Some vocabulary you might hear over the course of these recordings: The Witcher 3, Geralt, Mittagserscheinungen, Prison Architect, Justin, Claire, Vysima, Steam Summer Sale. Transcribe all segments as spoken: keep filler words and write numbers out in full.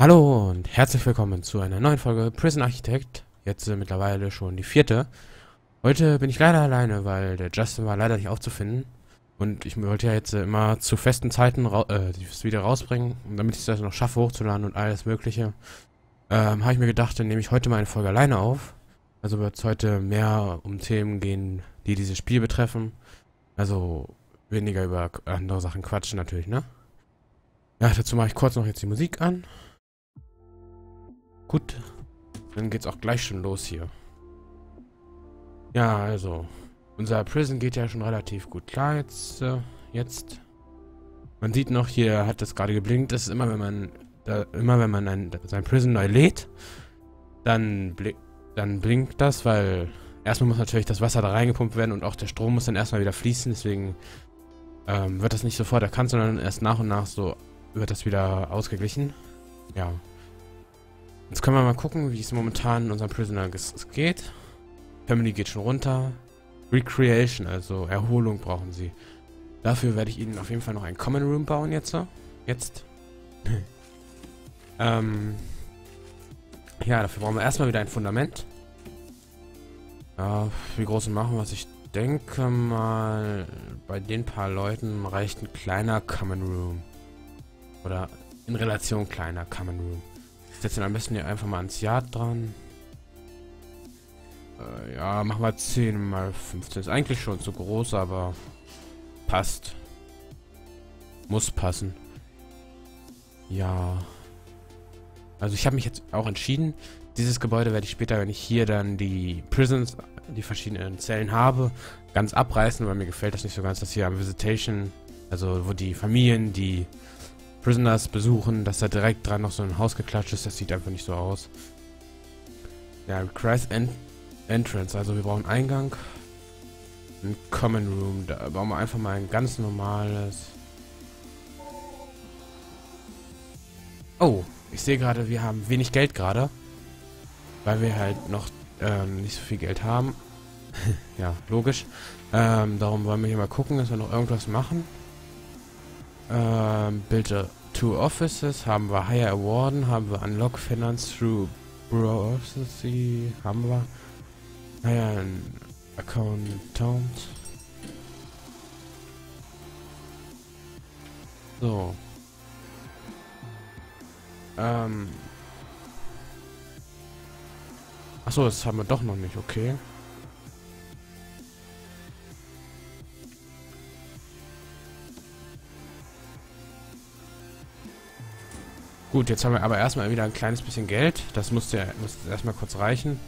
Hallo und herzlich willkommen zu einer neuen Folge Prison Architect. Jetzt äh, mittlerweile schon die vierte. Heute bin ich leider alleine, weil der Justin war leider nicht aufzufinden. Und ich wollte ja jetzt äh, immer zu festen Zeiten äh, das Video rausbringen, damit ich das noch schaffe hochzuladen und alles mögliche. Ähm, habe ich mir gedacht, dann nehme ich heute mal eine Folge alleine auf. Also wird es heute mehr um Themen gehen, die dieses Spiel betreffen. Also weniger über andere Sachen quatschen natürlich, ne? Ja, dazu mache ich kurz noch jetzt die Musik an. Gut, dann geht's auch gleich schon los hier. Ja, also, unser Prison geht ja schon relativ gut klar jetzt. Äh, jetzt. Man sieht noch, hier hat das gerade geblinkt. Das ist immer, wenn man da, immer wenn man ein, sein Prison neu lädt, dann, bli dann blinkt das, weil erstmal muss natürlich das Wasser da reingepumpt werden und auch der Strom muss dann erstmal wieder fließen. Deswegen ähm, wird das nicht sofort erkannt, sondern erst nach und nach so wird das wieder ausgeglichen. Ja. Jetzt können wir mal gucken, wie es momentan in unserem Prisoner geht. Family geht schon runter. Recreation, also Erholung brauchen sie. Dafür werde ich ihnen auf jeden Fall noch einen Common Room bauen jetzt. Jetzt. ähm. Ja, dafür brauchen wir erstmal wieder ein Fundament. Ja, wie groß machen wir es? Ich denke mal, bei den paar Leuten reicht ein kleiner Common Room. Oder in Relation kleiner Common Room. Setzen am besten hier einfach mal ans Yard dran. Äh, ja, machen wir zehn mal fünfzehn. Ist eigentlich schon zu groß, aber passt. Muss passen. Ja. Also ich habe mich jetzt auch entschieden. Dieses Gebäude werde ich später, wenn ich hier dann die Prisons, die verschiedenen Zellen habe, ganz abreißen, weil mir gefällt das nicht so ganz, dass hier am Visitation, also wo die Familien, die Prisoners besuchen, dass da direkt dran noch so ein Haus geklatscht ist. Das sieht einfach nicht so aus. Ja, Christ Ent Entrance. Also wir brauchen Eingang. Ein Common Room. Da bauen wir einfach mal ein ganz normales... Oh, ich sehe gerade, wir haben wenig Geld gerade. Weil wir halt noch ähm, nicht so viel Geld haben. Ja, logisch. Ähm, darum wollen wir hier mal gucken, dass wir noch irgendwas machen. Ähm, bitte. Two Offices haben wir, Higher Awarden haben wir, Unlock Finance through Processy haben wir, Higher Accountant. So. Ähm. Achso, das haben wir doch noch nicht, okay. Gut, jetzt haben wir aber erstmal wieder ein kleines bisschen Geld. Das muss ja erstmal kurz reichen.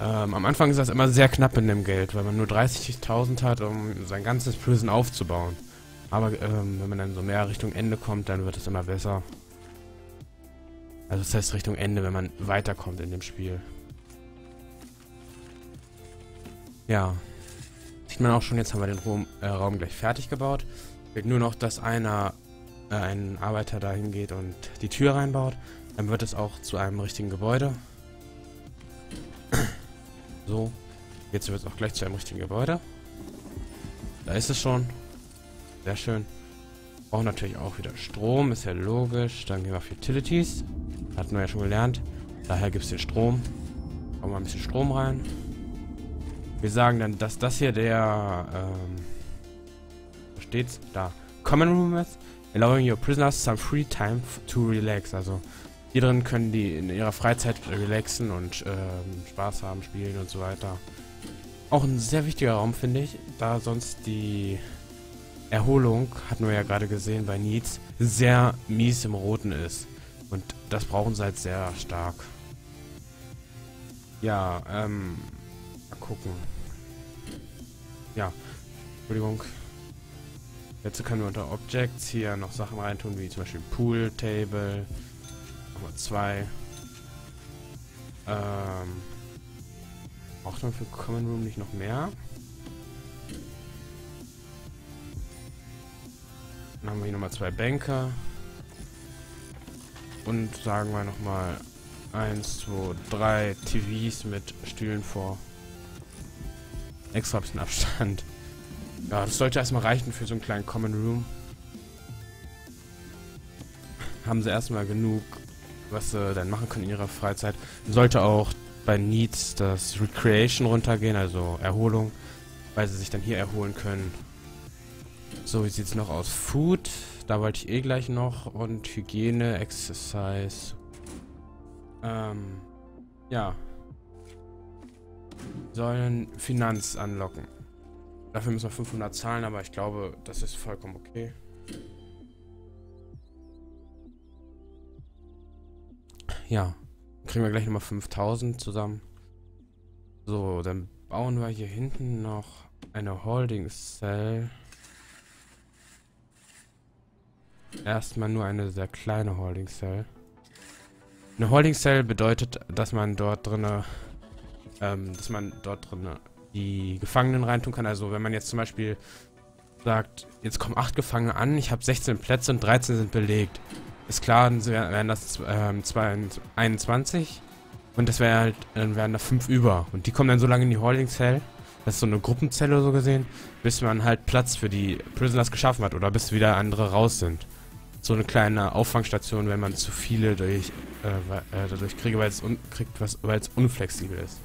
Ähm, am Anfang ist das immer sehr knapp in dem Geld, weil man nur dreißigtausend hat, um sein ganzes Prison aufzubauen. Aber ähm, wenn man dann so mehr Richtung Ende kommt, dann wird es immer besser. Also das heißt Richtung Ende, wenn man weiterkommt in dem Spiel. Ja. Sieht man auch schon, jetzt haben wir den Raum, äh, Raum gleich fertig gebaut. Fehlt nur noch, dass einer... ein Arbeiter dahin geht und die Tür reinbaut, dann wird es auch zu einem richtigen Gebäude. So, jetzt wird es auch gleich zu einem richtigen Gebäude. Da ist es schon. Sehr schön. Brauchen natürlich auch wieder Strom, ist ja logisch. Dann gehen wir auf Utilities. Hatten wir ja schon gelernt. Daher gibt es den Strom. Machen wir ein bisschen Strom rein. Wir sagen dann, dass das hier der ähm, wo steht's? Da. Common Room ist. Allowing your prisoners some free time to relax. Also hier drin können die in ihrer Freizeit relaxen und ähm, Spaß haben, spielen und so weiter. Auch ein sehr wichtiger Raum, finde ich, da sonst die Erholung, hatten wir ja gerade gesehen bei Needs, sehr mies im Roten ist. Und das brauchen sie halt sehr stark. Ja, ähm, mal gucken. Ja, Entschuldigung. Jetzt können wir unter Objects hier noch Sachen reintun, wie zum Beispiel Pool, Table, Nummer zwei. Ähm. Braucht man für Common Room nicht noch mehr? Dann haben wir hier nochmal zwei Bänke. Und sagen wir nochmal eins, zwei, drei T Vs mit Stühlen vor. Extra ein bisschen Abstand. Ja, das sollte erstmal reichen für so einen kleinen Common Room. Haben sie erstmal genug was sie dann machen können in ihrer Freizeit. Sollte auch bei Needs das Recreation runtergehen, also Erholung, weil sie sich dann hier erholen können. So, wie sieht es noch aus? Food, da wollte ich eh gleich noch. Und Hygiene, Exercise. Ähm, ja. Sollen Finanz anlocken. Dafür müssen wir fünfhundert zahlen, aber ich glaube, das ist vollkommen okay. Ja, kriegen wir gleich nochmal fünftausend zusammen. So, dann bauen wir hier hinten noch eine Holding Cell. Erstmal nur eine sehr kleine Holding Cell. Eine Holding Cell bedeutet, dass man dort drinne, ähm, dass man dort drinne die Gefangenen reintun kann. Also wenn man jetzt zum Beispiel sagt, jetzt kommen acht Gefangene an, ich habe sechzehn Plätze und dreizehn sind belegt. Ist klar, dann wären das ähm, einundzwanzig und das wäre halt, dann wären da fünf über. Und die kommen dann so lange in die Holding Cell, das ist so eine Gruppenzelle so gesehen, bis man halt Platz für die Prisoners geschaffen hat oder bis wieder andere raus sind. So eine kleine Auffangstation, wenn man zu viele durch, äh, dadurch kriege, weil es un kriegt, weil es unflexibel ist.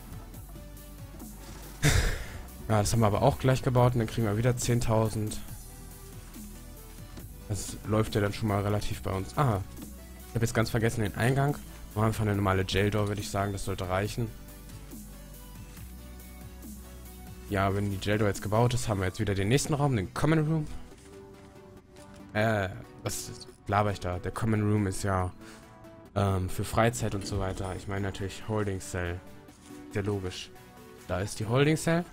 Ja, das haben wir aber auch gleich gebaut und dann kriegen wir wieder zehntausend. Das läuft ja dann schon mal relativ bei uns. Ah, ich habe jetzt ganz vergessen den Eingang. Machen wir einfach eine normale Jaildoor, würde ich sagen, das sollte reichen. Ja, wenn die Jaildoor jetzt gebaut ist, haben wir jetzt wieder den nächsten Raum, den Common Room. Äh, was laber ich da? Der Common Room ist ja ähm, für Freizeit und so weiter. Ich meine natürlich Holding Cell. Sehr logisch. Da ist die Holding Cell.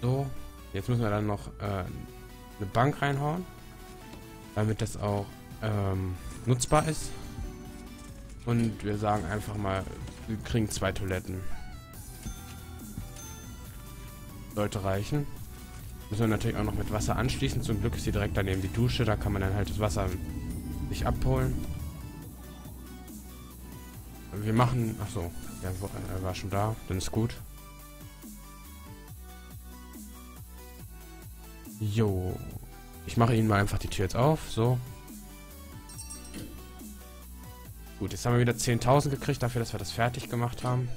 So, jetzt müssen wir dann noch äh, eine Bank reinhauen, damit das auch ähm, nutzbar ist. Und wir sagen einfach mal, wir kriegen zwei Toiletten. Sollte reichen. Müssen wir natürlich auch noch mit Wasser anschließen. Zum Glück ist hier direkt daneben die Dusche, da kann man dann halt das Wasser sich abholen. Wir machen... Achso, er war schon da, dann ist gut. Jo, ich mache ihnen mal einfach die Tür jetzt auf, so. Gut, jetzt haben wir wieder zehntausend gekriegt, dafür, dass wir das fertig gemacht haben.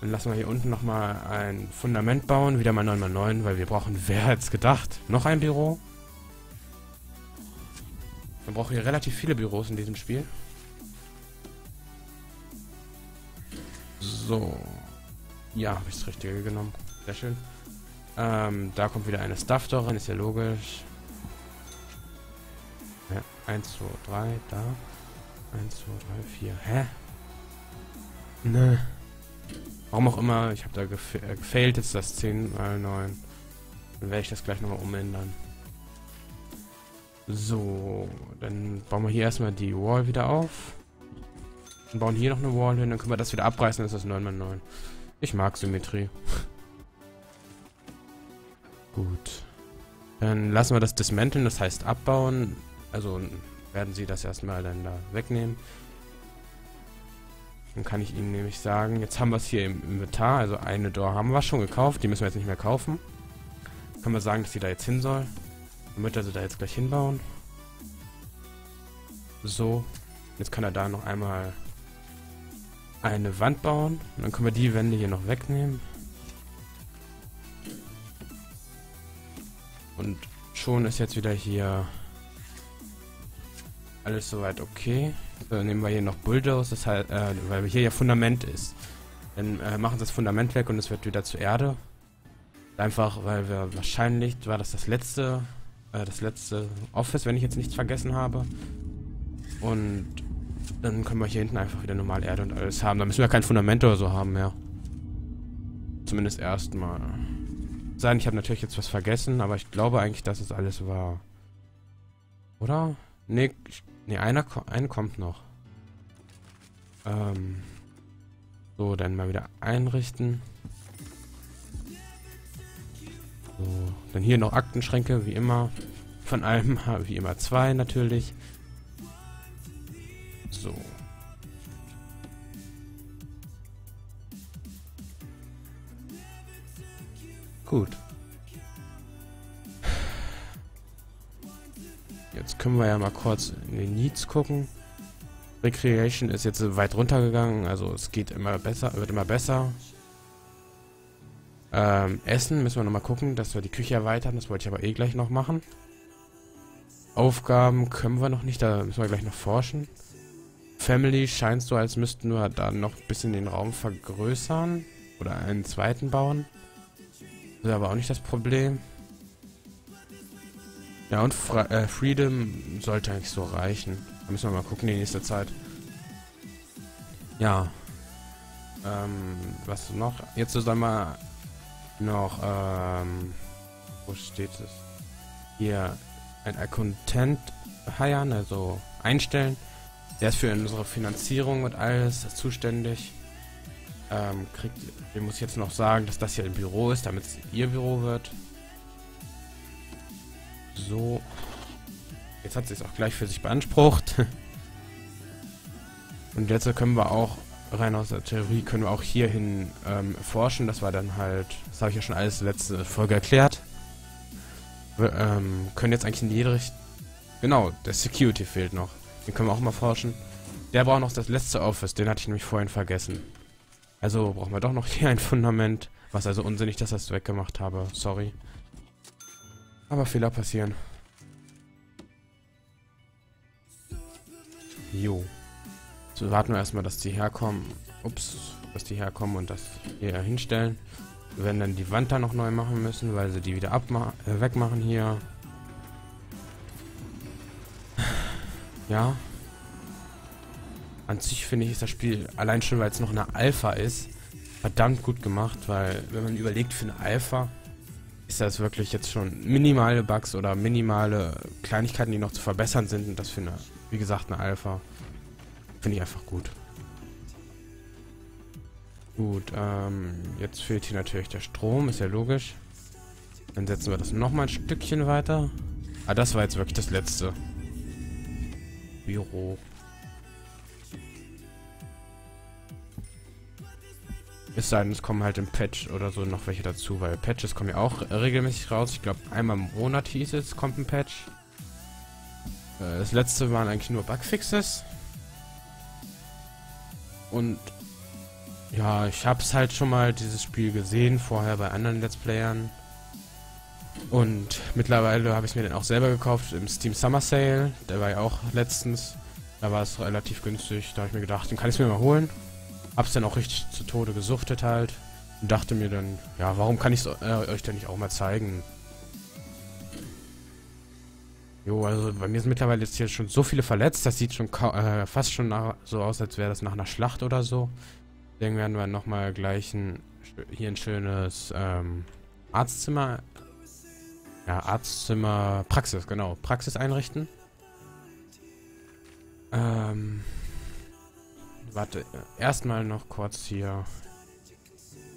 Dann lassen wir hier unten nochmal ein Fundament bauen, wieder mal neun mal neun, weil wir brauchen, wer hätte es gedacht, noch ein Büro. Wir brauchen hier relativ viele Büros in diesem Spiel. So, ja, habe ich das Richtige genommen, sehr schön. Ähm, da kommt wieder eine Stuffdoor rein, ist ja logisch. Ja, eins, zwei, drei, da. eins, zwei, drei, vier. Hä? Ne. Warum auch immer, ich habe da gefa äh, gefailt jetzt das zehn mal neun. Dann werde ich das gleich nochmal umändern. So, dann bauen wir hier erstmal die Wall wieder auf. Dann bauen hier noch eine Wall hin, dann können wir das wieder abreißen, dann ist das neun mal neun. Ich mag Symmetrie. Gut. Dann lassen wir das dismanteln, das heißt abbauen. Also werden sie das erstmal dann da wegnehmen. Dann kann ich ihnen nämlich sagen, jetzt haben wir es hier im Inventar, also eine Door haben wir schon gekauft, die müssen wir jetzt nicht mehr kaufen. Können wir sagen, dass sie da jetzt hin soll. Damit er sie da jetzt gleich hinbauen. So. Jetzt kann er da noch einmal eine Wand bauen. Und dann können wir die Wände hier noch wegnehmen. Und schon ist jetzt wieder hier alles soweit okay. Dann nehmen wir hier noch Bulldoze, das heißt, äh, weil hier ja Fundament ist. Dann äh, machen sie das Fundament weg und es wird wieder zur Erde. Einfach, weil wir wahrscheinlich, war das das letzte, äh, das letzte Office, wenn ich jetzt nichts vergessen habe. Und dann können wir hier hinten einfach wieder normal Erde und alles haben. Da müssen wir kein Fundament oder so haben mehr. Zumindest erstmal. Sein. Ich habe natürlich jetzt was vergessen, aber ich glaube eigentlich, dass es alles war. Oder? Ne, nee, einer, einer kommt noch. Ähm. So, dann mal wieder einrichten. So, dann hier noch Aktenschränke, wie immer. Von allem, wie immer, zwei natürlich. So. Gut. Jetzt können wir ja mal kurz in den Needs gucken. Recreation ist jetzt weit runtergegangen, also es geht immer besser, wird immer besser. Ähm, Essen müssen wir nochmal gucken, dass wir die Küche erweitern, das wollte ich aber eh gleich noch machen. Aufgaben können wir noch nicht, da müssen wir gleich noch forschen. Family scheint so, als müssten wir da noch ein bisschen den Raum vergrößern oder einen zweiten bauen. Das ist aber auch nicht das Problem. Ja, und Fre äh, Freedom sollte eigentlich so reichen. Da müssen wir mal gucken in nächster Zeit. Ja. Ähm, was noch? Jetzt sollen wir noch, ähm, wo steht es? Hier, ein Accountant heiern, also einstellen. Der ist für unsere Finanzierung und alles zuständig. Ähm, kriegt, dem muss ich jetzt noch sagen, dass das hier ein Büro ist, damit es ihr Büro wird. So. Jetzt hat sie es auch gleich für sich beansprucht. Und jetzt können wir auch, rein aus der Theorie, können wir auch hierhin ähm, forschen. Das war dann halt, das habe ich ja schon alles letzte Folge erklärt. Wir ähm, können jetzt eigentlich in jede Richtung... Genau, der Security fehlt noch. Den können wir auch mal forschen. Der braucht noch das letzte Office, den hatte ich nämlich vorhin vergessen. Also brauchen wir doch noch hier ein Fundament. Was also unsinnig, dass ich das weggemacht habe. Sorry. Aber Fehler passieren. Jo. So, warten wir erstmal, dass die herkommen. Ups, dass die herkommen und das hier hinstellen. Wir werden dann die Wand da noch neu machen müssen, weil sie die wieder äh, wegmachen hier. Ja. An sich finde ich, ist das Spiel, allein schon weil es noch eine Alpha ist, verdammt gut gemacht, weil wenn man überlegt, für eine Alpha ist das wirklich jetzt schon minimale Bugs oder minimale Kleinigkeiten, die noch zu verbessern sind, und das für eine, wie gesagt, eine Alpha finde ich einfach gut. Gut, ähm, jetzt fehlt hier natürlich der Strom, ist ja logisch. Dann setzen wir das nochmal ein Stückchen weiter. Ah, das war jetzt wirklich das letzte. Büro. Es sei denn, es kommen halt im Patch oder so noch welche dazu, weil Patches kommen ja auch regelmäßig raus. Ich glaube, einmal im Monat hieß es, kommt ein Patch. Äh, das letzte waren eigentlich nur Bugfixes. Und ja, ich habe es halt schon mal, dieses Spiel, gesehen, vorher bei anderen Let's Playern. Und mittlerweile habe ich es mir dann auch selber gekauft im Steam Summer Sale. Der war ja auch letztens. Da war es relativ günstig. Da habe ich mir gedacht, den kann ich mir mal holen. Hab's dann auch richtig zu Tode gesuchtet halt. Und dachte mir dann, ja, warum kann ich es äh, euch denn nicht auch mal zeigen? Jo, also bei mir sind mittlerweile jetzt hier schon so viele verletzt. Das sieht schon äh, fast schon nach, so aus, als wäre das nach einer Schlacht oder so. Deswegen werden wir nochmal gleich ein, hier ein schönes ähm, Arztzimmer... Ja, Arztzimmer, Praxis, genau. Praxis einrichten. Ähm, warte, erstmal noch kurz hier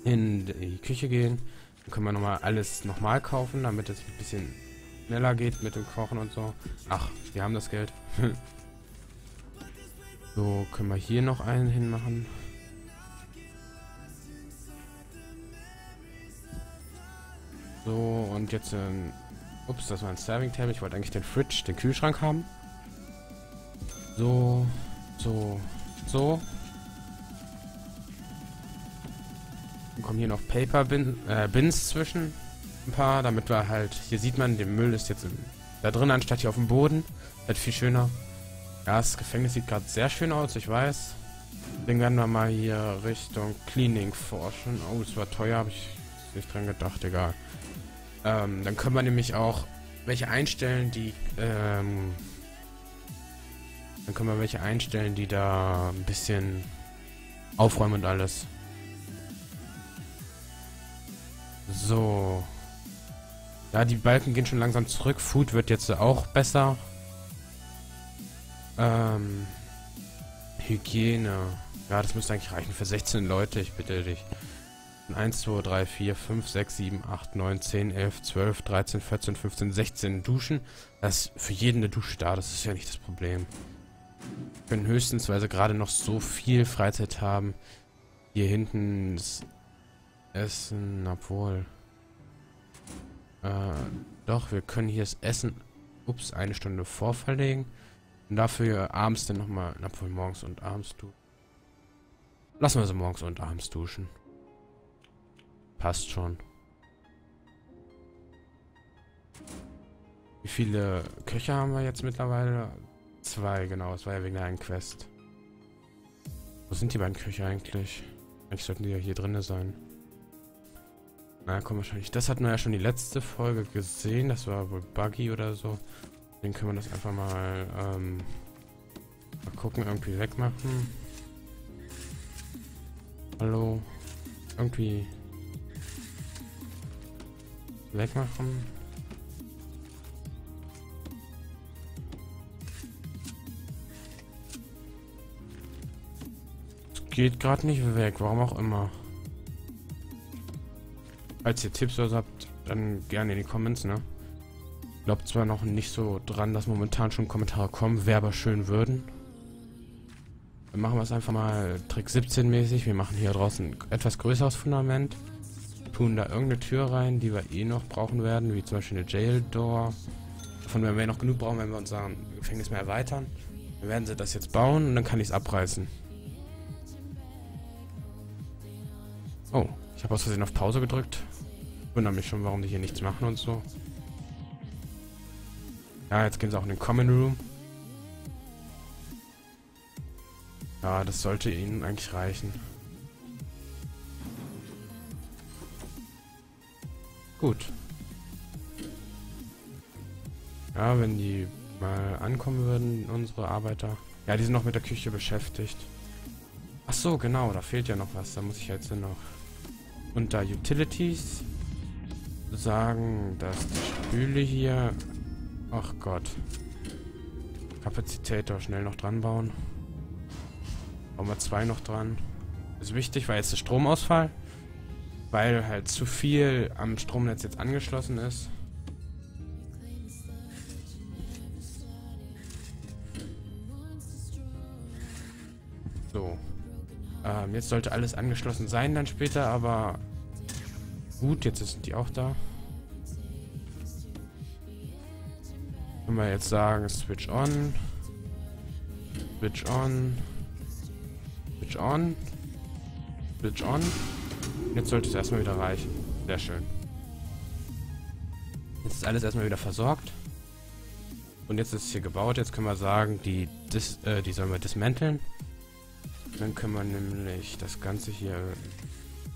in die Küche gehen. Dann können wir nochmal alles nochmal kaufen, damit es ein bisschen schneller geht mit dem Kochen und so. Ach, wir haben das Geld. So, können wir hier noch einen hinmachen. So, und jetzt ein... Ups, das war ein Serving Table. Ich wollte eigentlich den Fridge, den Kühlschrank haben. So, so, so. Dann kommen hier noch Paper Bin, äh, Bins zwischen. Ein paar, damit wir halt... Hier sieht man, der Müll ist jetzt in, da drin, anstatt hier auf dem Boden. Das ist viel schöner. Ja, das Gefängnis sieht gerade sehr schön aus, ich weiß. Deswegen werden wir mal hier Richtung Cleaning forschen. Oh, es war teuer, habe ich nicht dran gedacht, egal. Ähm, dann können wir nämlich auch welche einstellen, die, ähm, dann können wir welche einstellen, die da ein bisschen aufräumen und alles. So. Ja, die Balken gehen schon langsam zurück. Food wird jetzt auch besser. Ähm, Hygiene. Ja, das müsste eigentlich reichen für sechzehn Leute, ich bitte dich. eins, zwei, drei, vier, fünf, sechs, sieben, acht, neun, zehn, elf, zwölf, dreizehn, vierzehn, fünfzehn, sechzehn Duschen. Das ist für jeden eine Dusche da, das ist ja nicht das Problem. Wir können höchstens, weil sie gerade noch so viel Freizeit haben, hier hinten das Essen, obwohl... Äh, doch, wir können hier das Essen Ups, eine Stunde vorverlegen. Und dafür abends dann nochmal, obwohl morgens und abends duschen. Lassen wir sie morgens und abends duschen. Passt schon. Wie viele Köche haben wir jetzt mittlerweile? Zwei, genau. Es war ja wegen der einen Quest. Wo sind die beiden Köche eigentlich? Eigentlich sollten die ja hier drinne sein. Na komm, wahrscheinlich. Das hatten wir ja schon die letzte Folge gesehen. Das war wohl Buggy oder so. Deswegen können wir das einfach mal, ähm, mal gucken, irgendwie wegmachen. Hallo. Irgendwie wegmachen. Es geht gerade nicht weg, warum auch immer. Falls ihr Tipps oder so habt, dann gerne in die Comments, ne? Ich glaube zwar noch nicht so dran, dass momentan schon Kommentare kommen, wäre aber schön würden. Dann machen wir es einfach mal Trick siebzehn mäßig. Wir machen hier draußen ein etwas größeres Fundament. Tun da irgendeine Tür rein, die wir eh noch brauchen werden, wie zum Beispiel eine Jail Door. Davon werden wir noch genug brauchen, wenn wir unser Gefängnis mehr erweitern. Dann werden sie das jetzt bauen und dann kann ich es abreißen. Oh, ich habe aus Versehen auf Pause gedrückt. Ich wundere mich schon, warum die hier nichts machen und so. Ja, jetzt gehen sie auch in den Common Room. Ja, das sollte ihnen eigentlich reichen. Gut. Ja, wenn die mal ankommen würden, unsere Arbeiter. Ja, die sind noch mit der Küche beschäftigt. Ach so, genau, da fehlt ja noch was. Da muss ich jetzt noch unter Utilities sagen, dass die Spüle hier... Ach Gott. Kapazitator schnell noch dran bauen. Bauen wir zwei noch dran. Ist wichtig, weil jetzt der Stromausfall... Weil halt zu viel am Stromnetz jetzt angeschlossen ist. So. Ähm, jetzt sollte alles angeschlossen sein dann später, aber gut, jetzt sind die auch da. Können wir jetzt sagen, switch on. Switch on. Switch on. Switch on. Jetzt sollte es erstmal wieder reichen. Sehr schön. Jetzt ist alles erstmal wieder versorgt. Und jetzt ist es hier gebaut. Jetzt können wir sagen, die, dis, äh, die sollen wir dismanteln. Dann können wir nämlich das Ganze hier...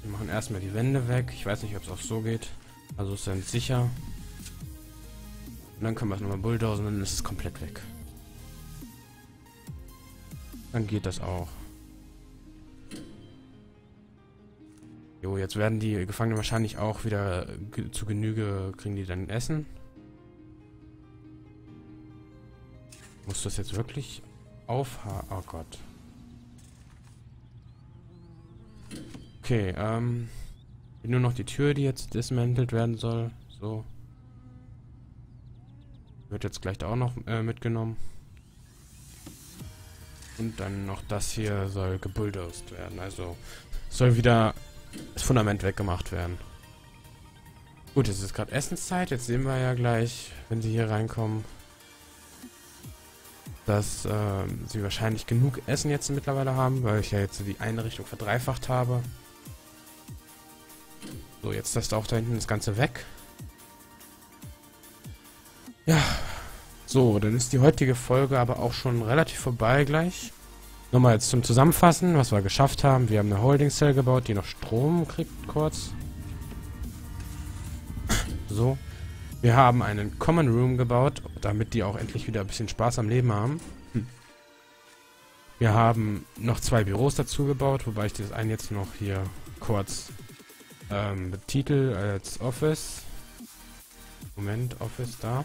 Wir machen erstmal die Wände weg. Ich weiß nicht, ob es auch so geht. Also ist dann sicher. Und dann können wir es nochmal bulldozen und dann ist es komplett weg. Dann geht das auch. Jo, jetzt werden die Gefangenen wahrscheinlich auch wieder ge- zu Genüge, kriegen die dann Essen. Muss das jetzt wirklich aufhaben? Oh Gott. Okay, ähm. Nur noch die Tür, die jetzt dismantelt werden soll. So. Wird jetzt gleich auch noch äh, mitgenommen. Und dann noch das hier soll gebulldozed werden. Also soll wieder... das Fundament weggemacht werden. Gut, jetzt ist gerade Essenszeit. Jetzt sehen wir ja gleich, wenn sie hier reinkommen, dass äh, sie wahrscheinlich genug Essen jetzt mittlerweile haben, weil ich ja jetzt die Einrichtung verdreifacht habe. So, jetzt ist auch da hinten das Ganze weg. Ja, so, dann ist die heutige Folge aber auch schon relativ vorbei gleich. Nochmal jetzt zum Zusammenfassen, was wir geschafft haben. Wir haben eine Holding Cell gebaut, die noch Strom kriegt, kurz. So. Wir haben einen Common Room gebaut, damit die auch endlich wieder ein bisschen Spaß am Leben haben. Hm. Wir haben noch zwei Büros dazu gebaut, wobei ich das eine jetzt noch hier kurz ähm, betitel als Office. Moment, Office da.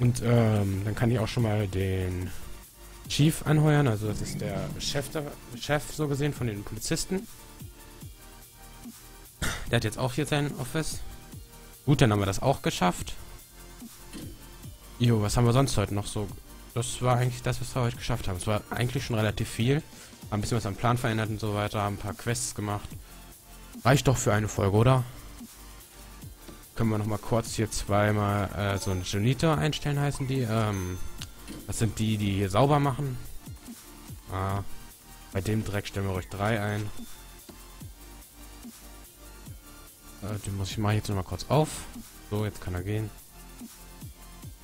Und ähm, dann kann ich auch schon mal den... Chief anheuern, also das ist der Chef, der Chef so gesehen von den Polizisten. Der hat jetzt auch hier sein Office. Gut, dann haben wir das auch geschafft. Jo, was haben wir sonst heute noch so? Das war eigentlich das, was wir heute geschafft haben. Es war eigentlich schon relativ viel. Haben ein bisschen was am Plan verändert und so weiter, haben ein paar Quests gemacht. Reicht doch für eine Folge, oder? können wir noch mal kurz hier zweimal äh, so einen Janitor einstellen, heißen die. Ähm, das sind die, die hier sauber machen. Ah, bei dem Dreck stellen wir ruhig drei ein. Äh, den muss ich mal jetzt noch mal kurz auf. So, jetzt kann er gehen.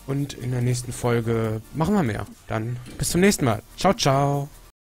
Und in der nächsten Folge machen wir mehr. Dann bis zum nächsten Mal. Ciao, ciao.